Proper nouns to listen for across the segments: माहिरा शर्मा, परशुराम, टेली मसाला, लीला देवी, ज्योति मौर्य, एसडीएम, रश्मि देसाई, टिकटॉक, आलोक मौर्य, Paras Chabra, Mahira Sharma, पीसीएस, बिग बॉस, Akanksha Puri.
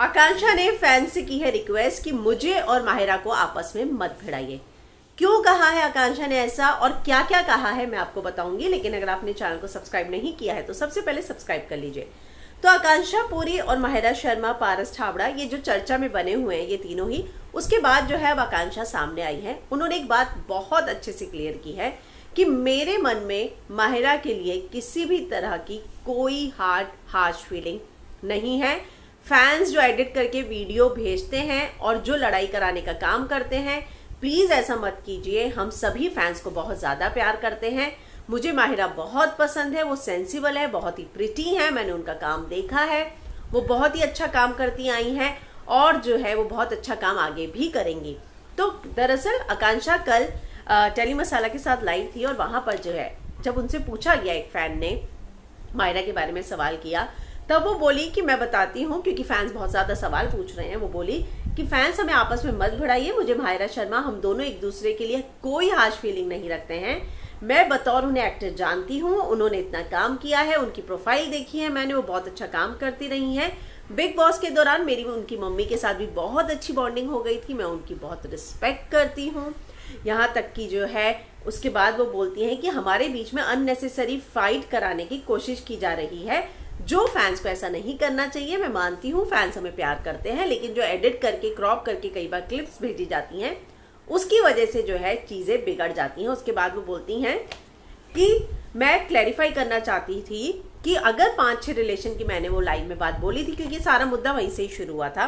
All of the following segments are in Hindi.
आकांक्षा ने फैन से की है रिक्वेस्ट कि मुझे और माहिरा को आपस में मत भिड़ाइए। क्यों कहा है आकांक्षा ने ऐसा और क्या क्या कहा है मैं आपको बताऊंगी, लेकिन अगर आपने चैनल को सब्सक्राइब नहीं किया है तो सबसे पहले सब्सक्राइब कर लीजिए। तो आकांक्षा पुरी और माहिरा शर्मा, पारस छाबड़ा, ये जो चर्चा में बने हुए हैं ये तीनों ही, उसके बाद जो है अब आकांक्षा सामने आई है। उन्होंने एक बात बहुत अच्छे से क्लियर की है कि मेरे मन में माहिरा के लिए किसी भी तरह की कोई हार्श फीलिंग नहीं है। फैंस जो एडिट करके वीडियो भेजते हैं और जो लड़ाई कराने का काम करते हैं, प्लीज़ ऐसा मत कीजिए। हम सभी फैंस को बहुत ज़्यादा प्यार करते हैं। मुझे माहिरा बहुत पसंद है, वो सेंसिबल है, बहुत ही प्रिटी है, मैंने उनका काम देखा है, वो बहुत ही अच्छा काम करती आई हैं और जो है वो बहुत अच्छा काम आगे भी करेंगी। तो दरअसल आकांक्षा कल टेली मसाला के साथ लाइव थी और वहाँ पर जो है जब उनसे पूछा गया, एक फ़ैन ने माहिरा के बारे में सवाल किया, तब वो बोली कि मैं बताती हूँ, क्योंकि फैंस बहुत ज़्यादा सवाल पूछ रहे हैं। वो बोली कि फैंस हमें आपस में मत भिड़ाइए, मुझे माहिरा शर्मा, हम दोनों एक दूसरे के लिए कोई हार्श फीलिंग नहीं रखते हैं। मैं बतौर उन्हें एक्टर जानती हूँ, उन्होंने इतना काम किया है, उनकी प्रोफाइल देखी है मैंने, वो बहुत अच्छा काम करती रही हैं। बिग बॉस के दौरान मेरी उनकी मम्मी के साथ भी बहुत अच्छी बॉन्डिंग हो गई थी, मैं उनकी बहुत रिस्पेक्ट करती हूँ। यहाँ तक कि जो है उसके बाद वो बोलती हैं कि हमारे बीच में अननेसेसरी फाइट कराने की कोशिश की जा रही है, जो फैंस को ऐसा नहीं करना चाहिए। मैं मानती हूँ फैंस हमें प्यार करते हैं, लेकिन जो एडिट करके क्रॉप करके कई बार क्लिप्स भेजी जाती हैं उसकी वजह से जो है चीज़ें बिगड़ जाती हैं। उसके बाद वो बोलती हैं कि मैं क्लैरिफाई करना चाहती थी कि अगर 5-6 रिलेशन की मैंने वो लाइव में बात बोली थी, क्योंकि सारा मुद्दा वहीं से ही शुरू हुआ था,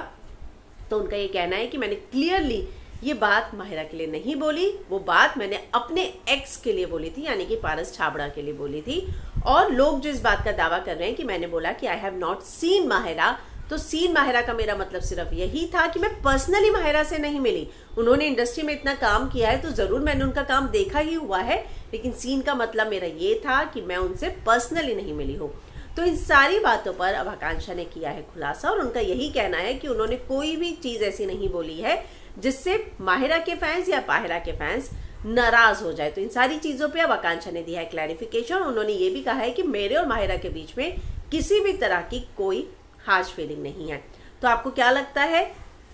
तो उनका ये कहना है कि मैंने क्लियरली ये बात माहिरा के लिए नहीं बोली, वो बात मैंने अपने एक्स के लिए बोली थी, यानी कि पारस छाबड़ा के लिए बोली थी। और लोग जो इस बात का दावा कर रहे हैं कि मैंने बोला कि I have not seen Mahira, तो सीन माहिरा का मेरा मतलब सिर्फ यही था कि मैं पर्सनली माहिरा से नहीं मिली। उन्होंने इंडस्ट्री में इतना काम किया है तो ज़रूर मैंने उनका काम देखा ही हुआ है, लेकिन सीन का मतलब मेरा ये था कि मैं उनसे पर्सनली नहीं मिली हूँ। तो इन सारी बातों पर अब आकांक्षा ने किया है खुलासा और उनका यही कहना है कि उन्होंने कोई भी चीज़ ऐसी नहीं बोली है जिससे माहिरा के फैंस या पाहिरा के फैंस नाराज हो जाए। तो इन सारी चीज़ों पे अब आकांक्षा ने दिया है क्लैरिफिकेशन। उन्होंने ये भी कहा है कि मेरे और माहिरा के बीच में किसी भी तरह की कोई हार्श फीलिंग नहीं है। तो आपको क्या लगता है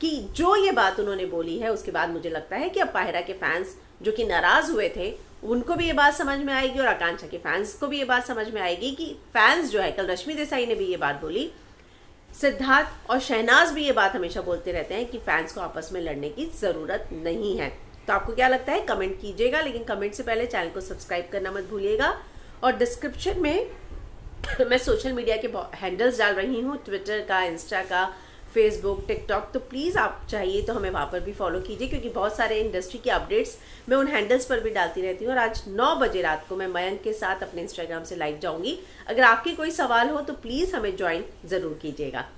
कि जो ये बात उन्होंने बोली है उसके बाद मुझे लगता है कि अब पाहिरा के फैंस जो कि नाराज हुए थे उनको भी ये बात समझ में आएगी और आकांक्षा के फैंस को भी ये बात समझ में आएगी कि फैंस जो है, कल रश्मि देसाई ने भी ये बात बोली, सिद्धार्थ और शहनाज भी ये बात हमेशा बोलते रहते हैं कि फैंस को आपस में लड़ने की ज़रूरत नहीं है। तो आपको क्या लगता है कमेंट कीजिएगा, लेकिन कमेंट से पहले चैनल को सब्सक्राइब करना मत भूलिएगा। और डिस्क्रिप्शन में मैं सोशल मीडिया के हैंडल्स डाल रही हूँ, ट्विटर का, इंस्टा का, फेसबुक, टिकटॉक, तो प्लीज़ आप चाहिए तो हमें वहाँ पर भी फॉलो कीजिए, क्योंकि बहुत सारे इंडस्ट्री की अपडेट्स मैं उन हैंडल्स पर भी डालती रहती हूँ। और आज 9 बजे रात को मैं मयंक के साथ अपने इंस्टाग्राम से लाइव जाऊँगी। अगर आपके कोई सवाल हो तो प्लीज़ हमें ज्वाइन ज़रूर कीजिएगा।